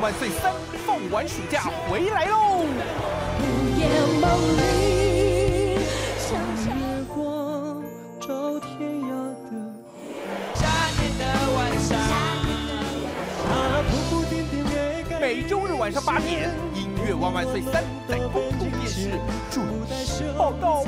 万万岁三放完暑假回来喽！午夜梦里，像月光照天涯的夏天的晚上，它铺铺垫垫也该。每周日晚上8点，音乐万万岁三在公共电视准时报道。